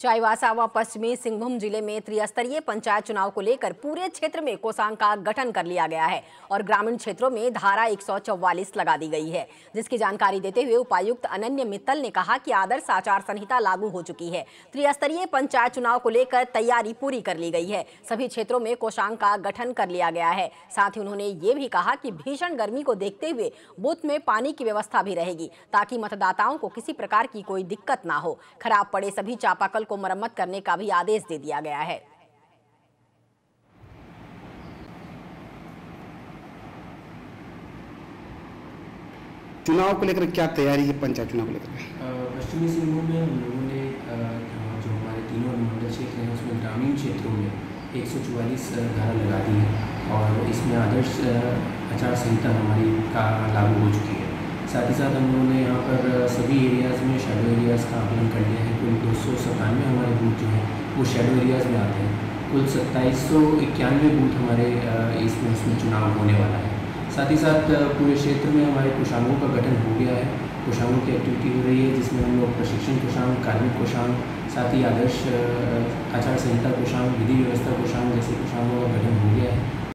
चाईवासा व पश्चिमी सिंहभूम जिले में त्रिस्तरीय पंचायत चुनाव को लेकर पूरे क्षेत्र में कोसांग का गठन कर लिया गया है और ग्रामीण क्षेत्रों में धारा 144 लगा दी गई है, जिसकी जानकारी देते हुए उपायुक्त अनन्या मित्तल ने कहा कि आदर्श आचार संहिता लागू हो चुकी है। त्रिस्तरीय पंचायत चुनाव को लेकर तैयारी पूरी कर ली गई है। सभी क्षेत्रों में कोसांग का गठन कर लिया गया है। साथ ही उन्होंने ये भी कहा कि भीषण गर्मी को देखते हुए बूथ में पानी की व्यवस्था भी रहेगी, ताकि मतदाताओं को किसी प्रकार की कोई दिक्कत न हो। खराब पड़े सभी चापाकल को मरम्मत करने का भी आदेश दे दिया गया है। चुनाव को लेकर क्या तैयारी है पंचायत चुनाव को लेकर? पश्चिमी सिंहभूम में हम लोगों ने जो हमारे तीनों अनुमंडल क्षेत्र हैं उसमें ग्रामीण क्षेत्रों में 144 धारा लगा दी है और इसमें आदर्श आचार संहिता हमारी का लागू हो चुकी है। साथ ही साथ हम लोगों ने यहाँ पर सभी एरियाज़ में शेडो एरियाज़ का आकलन कर लिया है। कुल 297 हमारे बूथ जो हैं वो शेडो एरियाज़ में आते हैं। कुल 2791 बूथ हमारे इसमें उसमें चुनाव होने वाला है। साथ ही साथ पूरे क्षेत्र में हमारे कोषांगों का गठन हो गया है। कोषांगों की एक्टिविटी हो रही है, जिसमें हम लोग प्रशिक्षण कोषांग, कार्मिक कोषांग, साथ ही आदर्श आचार संहिता कोषांग, विधि व्यवस्था कोषांग जैसे कोषांगों का गठन हो गया है।